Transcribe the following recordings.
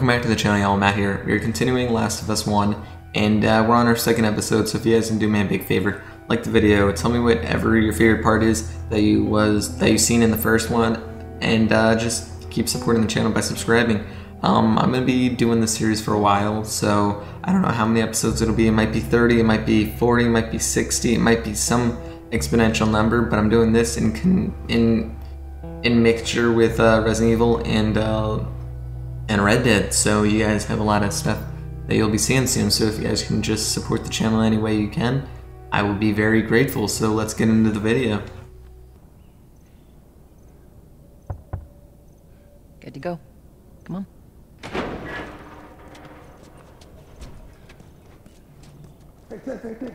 Welcome back to the channel, y'all. Matt here. We're continuing Last of Us 1, and we're on our second episode, so if you guys can do me a big favor, like the video, tell me whatever your favorite part is that you've seen in the first one, and just keep supporting the channel by subscribing. I'm going to be doing this series for a while, so I don't know how many episodes it'll be. It might be 30, it might be 40, it might be 60, it might be some exponential number, but I'm doing this in mixture with Resident Evil and Red Dead, so you guys have a lot of stuff that you'll be seeing soon, so if you guys can just support the channel any way you can, I will be very grateful. So let's get into the video. Good to go. Come on. Hey, Tess, Hey,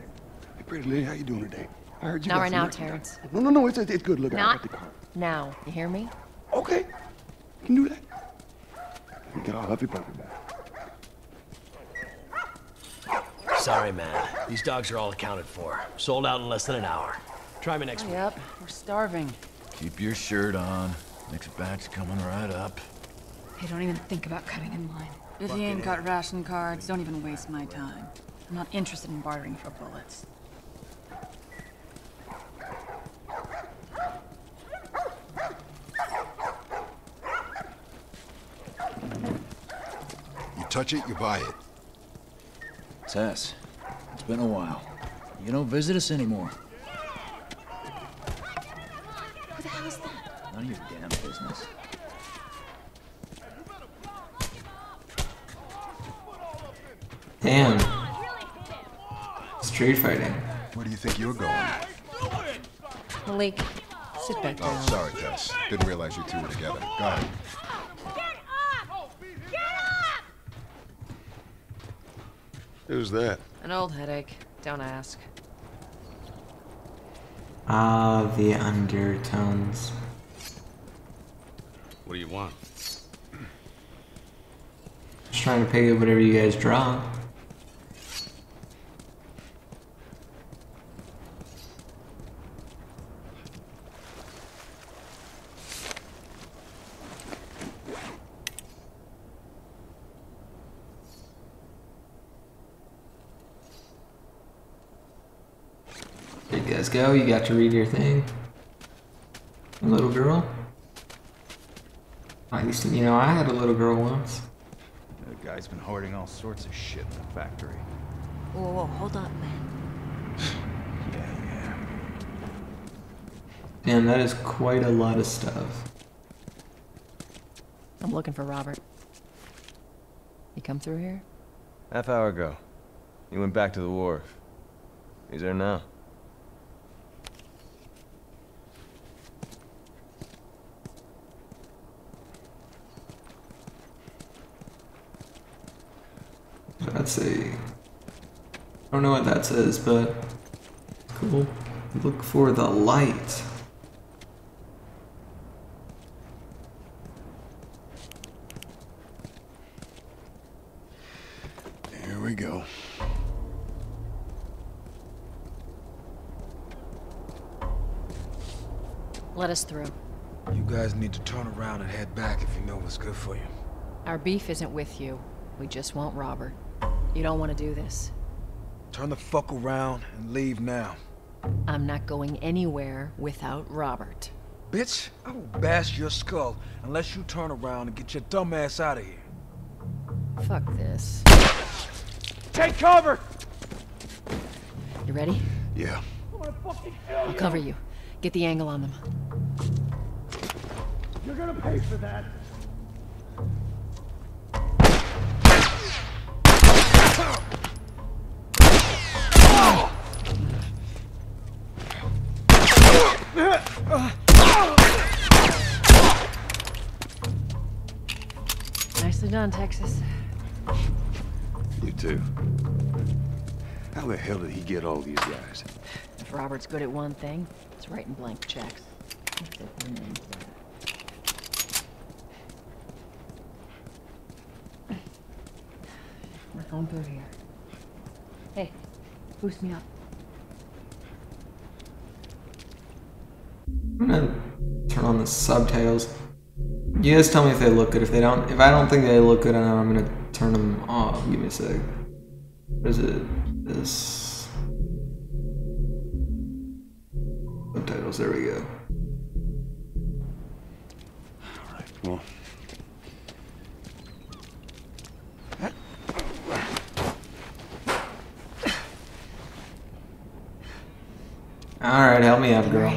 pretty lady, how you doing today? I heard you got some... Not right now, Terrence. No, it's good. Look, I got the car. Now, you hear me? Okay, you can do that. I love you, puppy. Sorry, man. These dogs are all accounted for. Sold out in less than an hour. Try me next week. Yep, we're starving. Keep your shirt on. Next batch coming right up. Hey, don't even think about cutting in line. If you ain't got ration cards, don't even waste my time. I'm not interested in bartering for bullets. Touch it, you buy it. Tess, it's been a while. You don't visit us anymore. Who the hell is that? None of your damn business. Damn. Street fighting. Where do you think you're going? Malik, sit back down. Oh, sorry, Tess. Didn't realize you two were together. Go ahead. Who's that? An old headache. Don't ask. Ah, the undertones. What do you want? Just trying to pick up whatever you guys draw. Go, you got to read your thing. A little girl? I used to, you know, I had a little girl once. That guy's been hoarding all sorts of shit in the factory. Whoa, hold up, man. Yeah. Damn, that is quite a lot of stuff. I'm looking for Robert. He come through here? Half hour ago. He went back to the wharf. He's there now. Let's see. I don't know what that says, but cool. Look for the light. There we go. Let us through. You guys need to turn around and head back if you know what's good for you. Our beef isn't with you. We just want Robert. You don't want to do this. Turn the fuck around and leave now. I'm not going anywhere without Robert. Bitch, I will bash your skull unless you turn around and get your dumb ass out of here. Fuck this. Take cover! You ready? Yeah. I'll cover you. Get the angle on them. You're gonna pay for that. Nicely done, Texas. You too. How the hell did he get all these guys? If Robert's good at one thing, it's writing blank checks. We're going through here. Hey, boost me up. I'm gonna turn on the subtitles. You guys tell me if they look good. If they don't, if I don't think they look good, I'm gonna turn them off. Give me a sec. What is it? This. Subtitles, there we go. Alright, well. Alright, help me up, girl.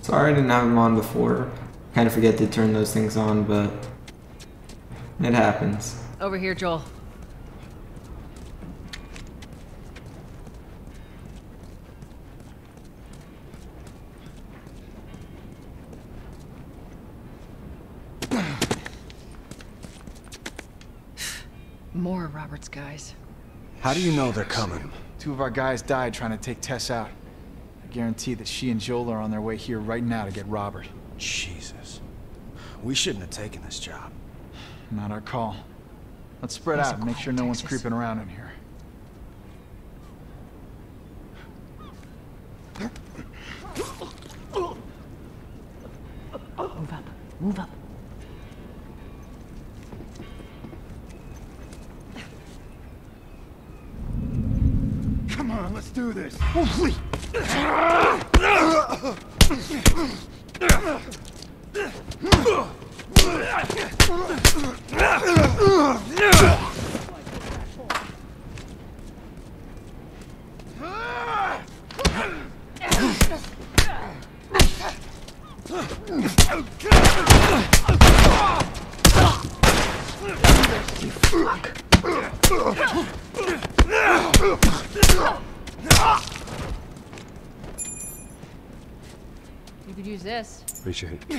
Sorry I didn't have them on before. Kind of forget to turn those things on, but it happens. Over here, Joel. More Robert's guys. How do you know they're coming? Two of our guys died trying to take Tess out. Guarantee that she and Joel are on their way here right now to get Robert. Jesus. We shouldn't have taken this job. Not our call. Let's spread out and make sure no one's creeping around in here. Move up. Move up. Come on, let's do this. Oh, please. Appreciate it.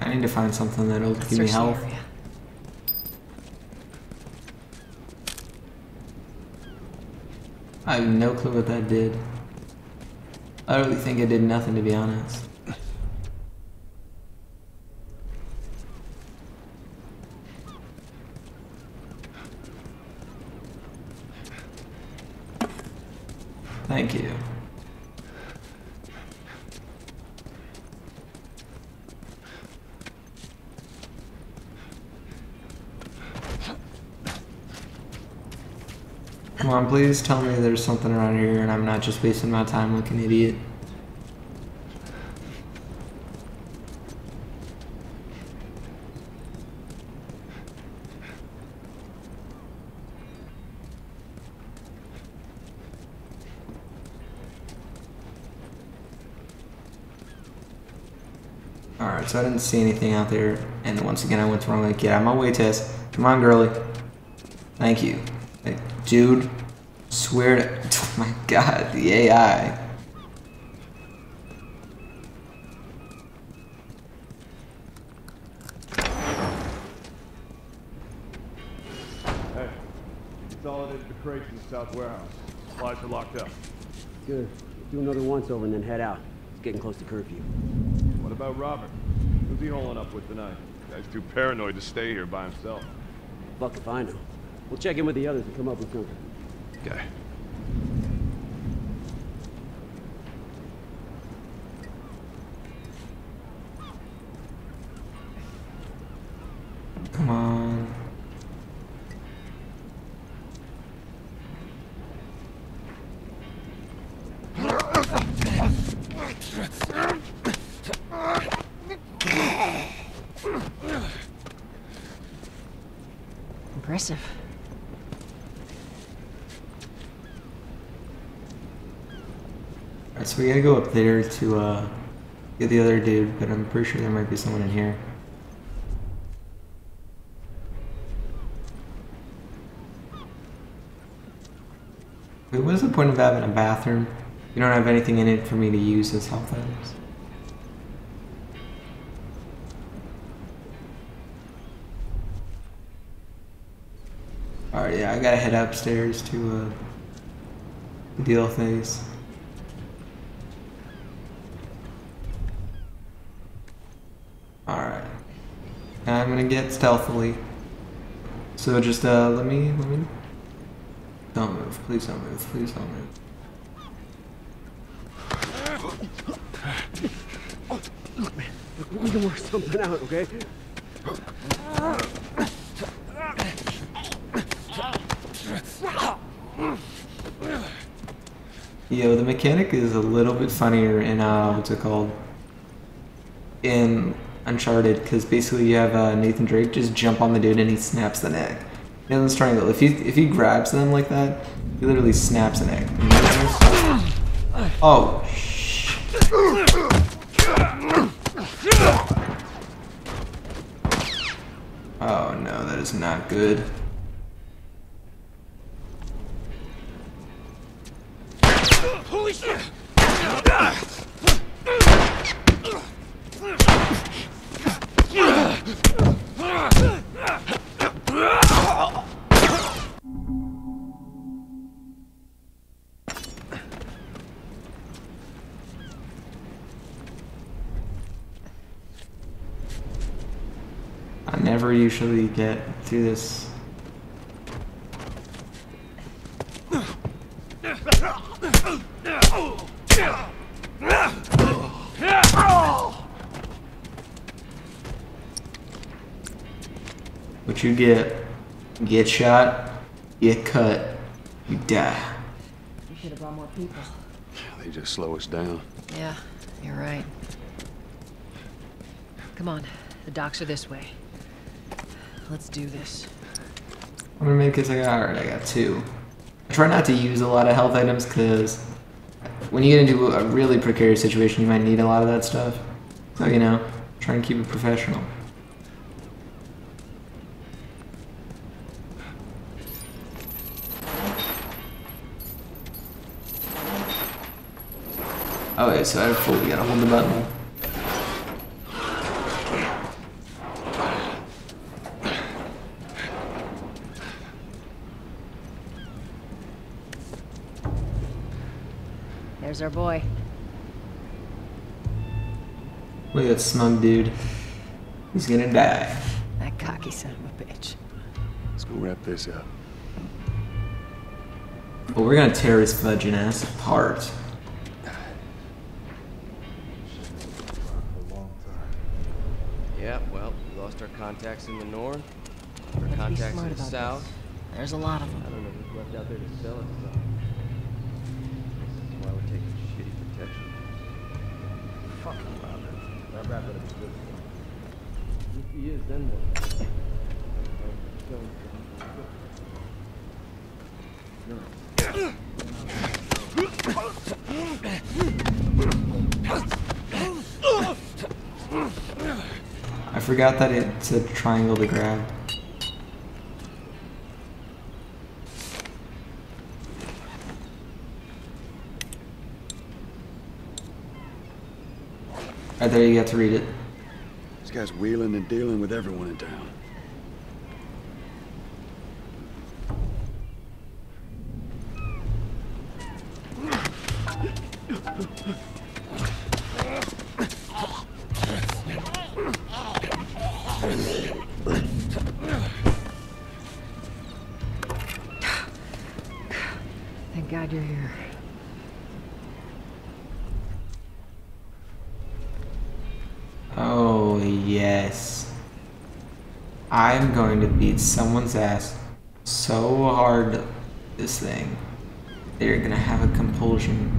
I need to find something that'll give me health. I have no clue what that did. I really think it did nothing, to be honest. Thank you. Come on, please tell me there's something around here and I'm not just wasting my time like an idiot. Alright, so I didn't see anything out there, and once again I went the wrong way. Get out of my way, Tess. Come on, girly. Thank you. Dude, swear to, oh my god, the AI. Hey, consolidated the crates in the south warehouse. Supplies are locked up. Good. Do another once over and then head out. It's getting close to curfew. What about Robert? Who's he holing up with tonight? The guy's too paranoid to stay here by himself. Fuck if I know. We'll check in with the others and come up with something. Okay. Come on. Impressive. So we gotta go up there to get the other dude, but I'm pretty sure there might be someone in here. Wait, what is the point of having a bathroom? You don't have anything in it for me to use as health items. Alright, yeah, I gotta head upstairs to deal with things. I'm gonna get stealthily. So just let me. Don't move, please don't move, please don't move. Look, man, we can work something out, okay? Yo, the mechanic is a little bit funnier in what's it called? In Uncharted, because basically you have Nathan Drake just jump on the dude and he snaps the neck. He doesn't strangle. If he grabs them like that, he literally snaps the neck. Oh shh. Oh no, that is not good. Holy shit! I never usually get through this. What you get shot, get cut, you die. You should have brought more people. They just slow us down. Yeah, you're right. Come on, the docks are this way. Let's do this. I'm gonna make it like, alright, I got two. I try not to use a lot of health items because when you get into a really precarious situation, you might need a lot of that stuff. So, you know, try and keep it professional. Oh, okay, so I fully gotta hold the button. There's our boy. Look at that smug dude. He's gonna die. That cocky son of a bitch. Let's go wrap this up. Well, we're gonna tear his fudging ass apart. Contacts in the north, or contacts in the south. This. There's a lot of them. I don't know who's left out there to sell it, so. This is why we're taking shitty protection. Fucking louder. That wrap it up is good. If he is, then what? I forgot that it's a triangle to grab. Right there, you got to read it. This guy's wheeling and dealing with everyone in town. God, you're here. Oh, yes. I'm going to beat someone's ass so hard this thing. They're going to have a compulsion.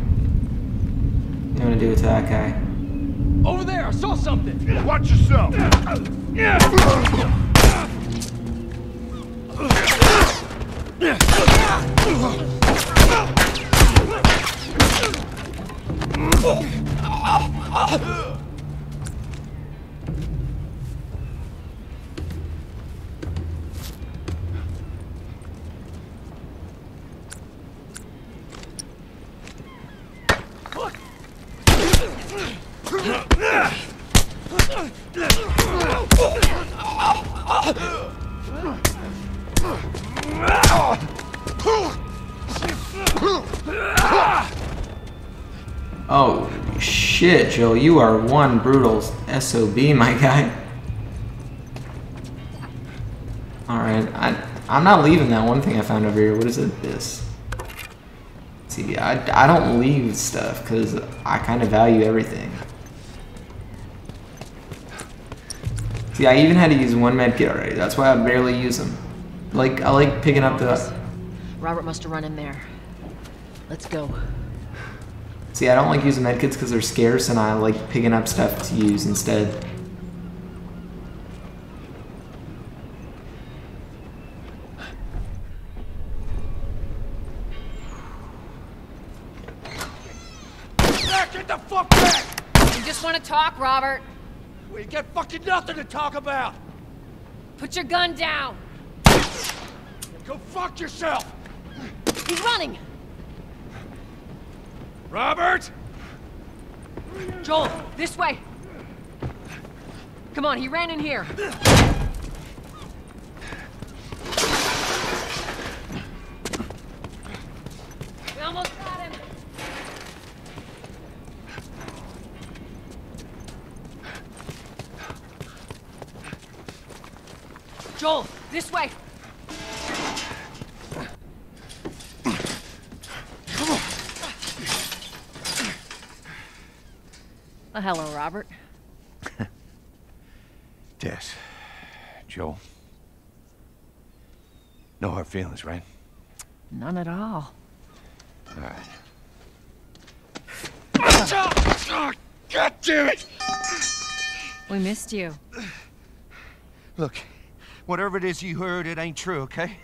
You know what to do with that guy? Over there, I saw something! Watch yourself! Oh shit, Joel, you are one brutal SOB, my guy. Alright, I'm not leaving that one thing I found over here. What is it? This. See, I don't leave stuff because I kind of value everything. See, I even had to use one med kit already. That's why I barely use them. Like, I like picking up the... Robert must have run in there. Let's go. See, I don't like using med kits because they're scarce, and I like picking up stuff to use instead. Get the fuck back! You just want to talk, Robert? We got fucking nothing to talk about. Put your gun down. Go fuck yourself. He's running. Robert! Joel, this way! Come on, he ran in here. We almost got him. Joel, this way! Well, hello, Robert. Tess, Joel. No hard feelings, right? None at all. All right. God damn it! We missed you. Look, whatever it is you heard, it ain't true, okay?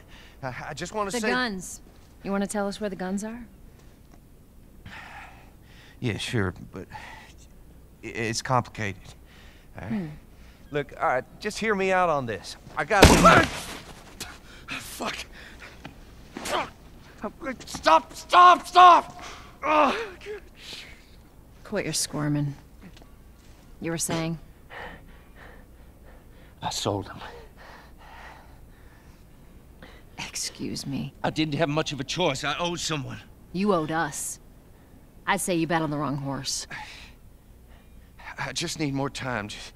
I just want to say... The guns. You want to tell us where the guns are? Yeah, sure, but... It's complicated. All right. Look, all right, just hear me out on this. I got to... Fuck. Stop! Oh, God. Quit your squirming. You were saying? I sold them. Excuse me. I didn't have much of a choice. I owed someone. You owed us. I'd say you bet on the wrong horse. I just need more time. Just,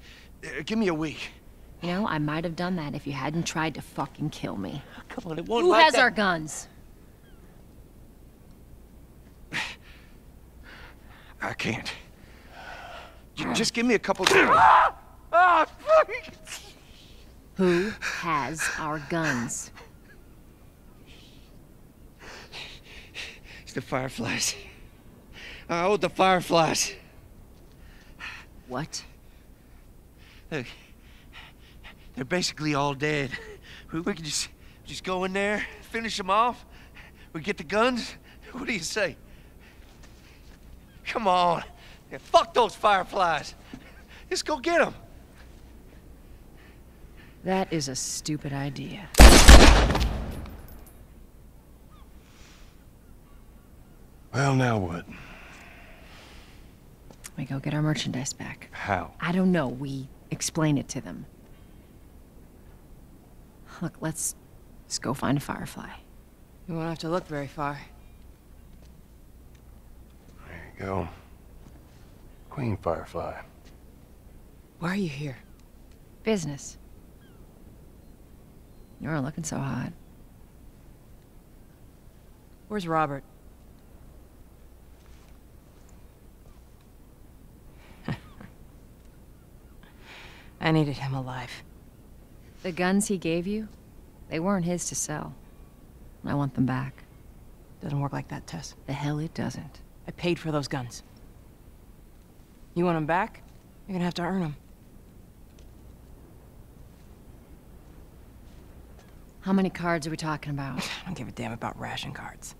give me a week. You know, I might have done that if you hadn't tried to fucking kill me. Oh, come on, it won't. Who like has that. Our guns? I can't. Just give me a couple. Who has our guns? It's the Fireflies. I owe the Fireflies. What? Look, they're basically all dead. We can just go in there, finish them off. We get the guns. What do you say? Come on. Yeah, fuck those Fireflies. Let's go get them. That is a stupid idea. Well, now what? We go get our merchandise back. How? I don't know. We explain it to them. Look, let's go find a Firefly. You won't have to look very far. There you go. Queen Firefly. Why are you here? Business. You weren't looking so hot. Where's Robert? I needed him alive. The guns he gave you, they weren't his to sell. I want them back. Doesn't work like that, Tess. The hell it doesn't. I paid for those guns. You want them back? You're gonna have to earn them. How many cards are we talking about? I don't give a damn about ration cards.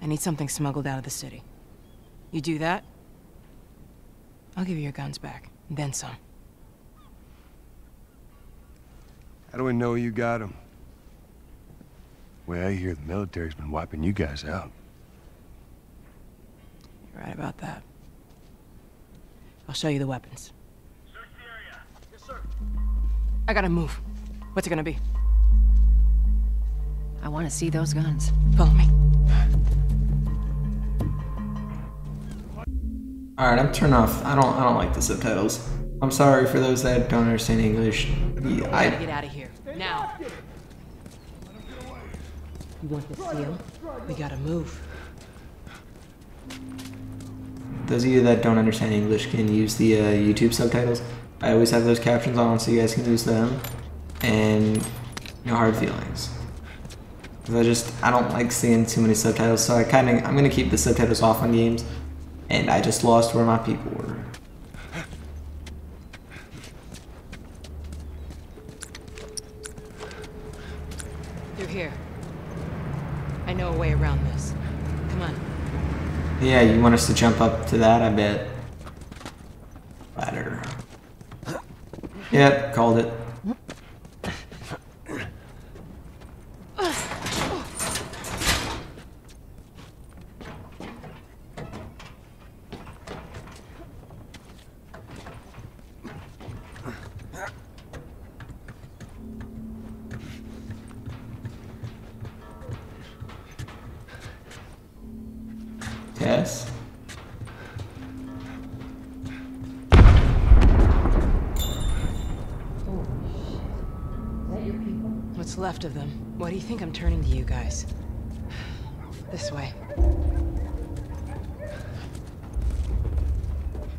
I need something smuggled out of the city. You do that, I'll give you your guns back, then some. How do we know you got them? Well, I hear the military's been wiping you guys out. You're right about that. I'll show you the weapons. Search the area. Yes, sir. I gotta move. What's it gonna be? I want to see those guns. Follow me. All right, I'm turning off. I don't like the subtitles. I'm sorry for those that don't understand English. I gotta get out of here now. You want this deal? We gotta move. Those of you that don't understand English can use the YouTube subtitles. I always have those captions on, so you guys can use them. And no hard feelings. Cause I don't like seeing too many subtitles, so I'm gonna keep the subtitles off on games. And I just lost where my people were. You're here. I know a way around this. Come on. Yeah, you want us to jump up to that, I bet. Ladder. Yep, called it. Tess. What's left of them? Why do you think I'm turning to you guys? This way.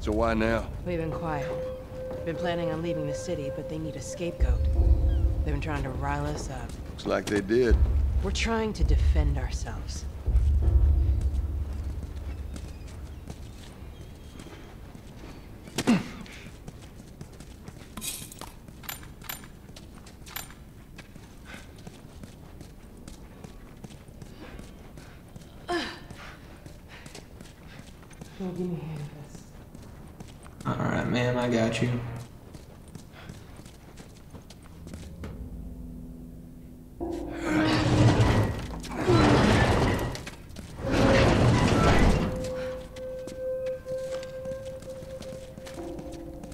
So why now? We've been quiet. Been planning on leaving the city, but they need a scapegoat. They've been trying to rile us up. Looks like they did. We're trying to defend ourselves. Alright, ma'am, I got you.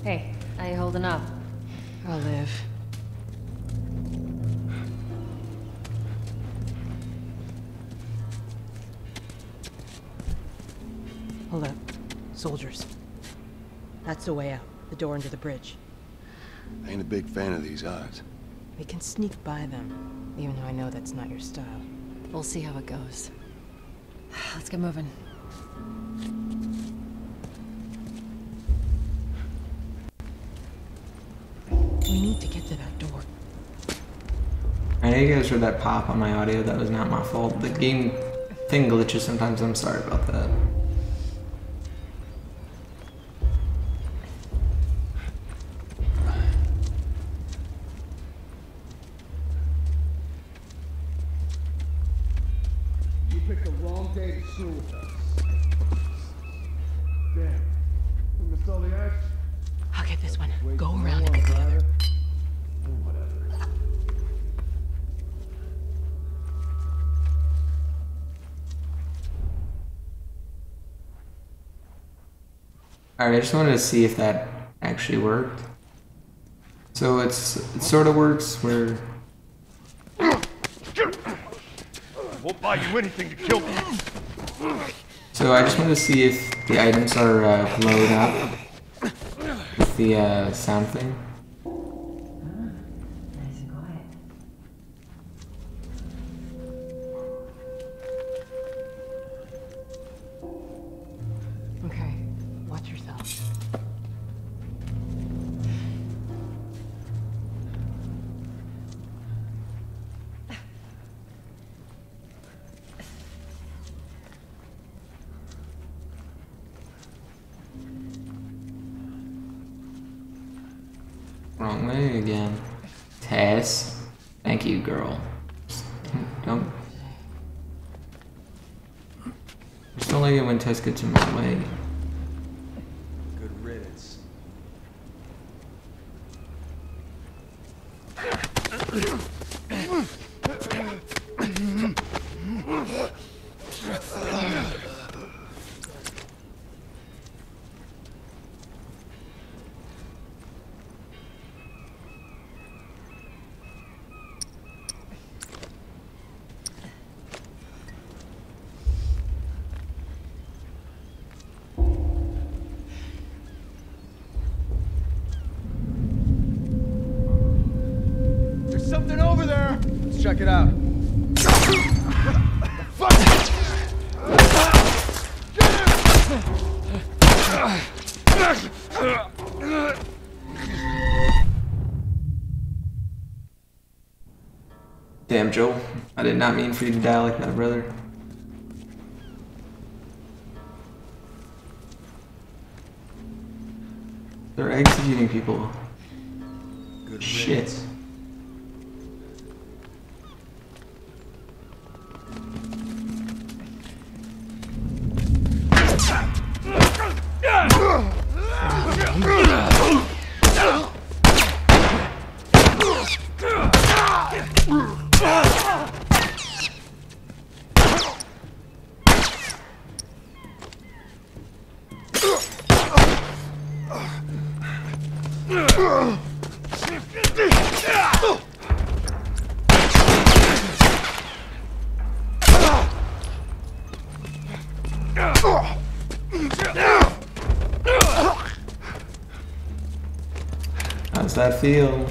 Hey, how you holding up? I'll live. Hold up. Soldiers. That's the way out. The door into the bridge. I ain't a big fan of these odds. We can sneak by them, even though I know that's not your style. We'll see how it goes. Let's get moving. We need to get to that door. I know you guys heard that pop on my audio. That was not my fault. The game thing glitches sometimes. I'm sorry about that. I'll get this one. Go around and get the other. Alright, I just wanted to see if that actually worked. So it sort of works where... We'll buy you anything to kill me. So I just want to see if the items are blowed up with the sound thing. Nice and quiet. Okay, watch yourself. Wrong way again. Tess. Thank you, girl. Just don't like it when Tess gets in my way. Good riddance. something over there. Let's check it out. What the fuck? Get him! Damn, Joel. I did not mean for you to die like that, brother. They're executing people. Good shit. Race. How's that feel?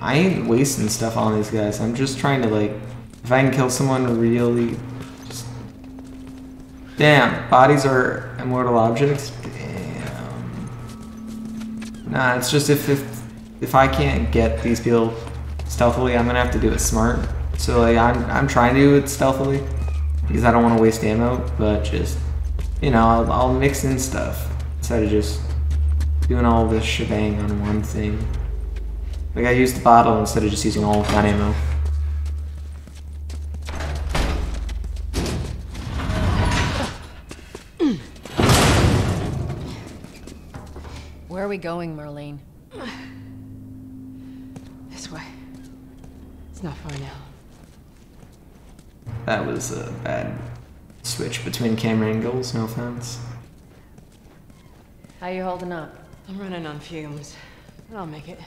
I ain't wasting stuff on these guys. I'm just trying to, like, if I can kill someone really, just... Damn, bodies are immortal objects? Damn. Nah, it's just if I can't get these people stealthily, I'm gonna have to do it smart. So, like, I'm trying to do it stealthily, because I don't want to waste ammo, but just, you know, I'll mix in stuff, instead of just doing all this shebang on one thing. Like, I used the bottle instead of just using all of that ammo. Where are we going, Merlene? This way. It's not far now. That was a bad switch between camera angles, no offense. How you holding up? I'm running on fumes, but I'll make it.